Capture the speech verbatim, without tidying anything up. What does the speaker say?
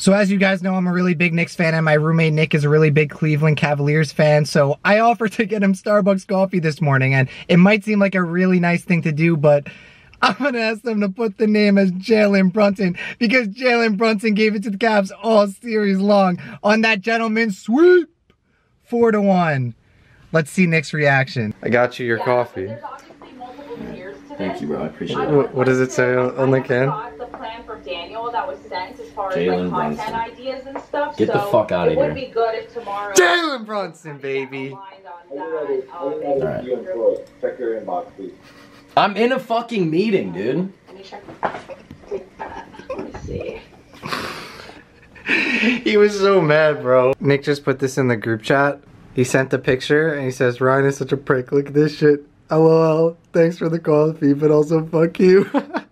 So as you guys know, I'm a really big Knicks fan, and my roommate Nick is a really big Cleveland Cavaliers fan. So I offered to get him Starbucks coffee this morning, and it might seem like a really nice thing to do, but I'm going to ask them to put the name as Jalen Brunson, because Jalen Brunson gave it to the Cavs all series long on that gentleman's sweep, four to one. Let's see Nick's reaction. I got you your yeah, coffee. There's obviously multiple tiers to this. Thank you, bro. I appreciate it. What, what does it say on, on the can? Plan for Daniel that was sent as far Jalen as like content Brunson. Ideas and stuff. Get so the fuck out of here. It would be good if tomorrow Jalen Brunson, baby. Check your inbox, please. I'm in a fucking meeting, dude. Let me check. Let me see. He was so mad, bro. Nick just put this in the group chat. He sent the picture and he says, "Ryan is such a prick. Look at this shit. L O L. Thanks for the coffee, but also fuck you."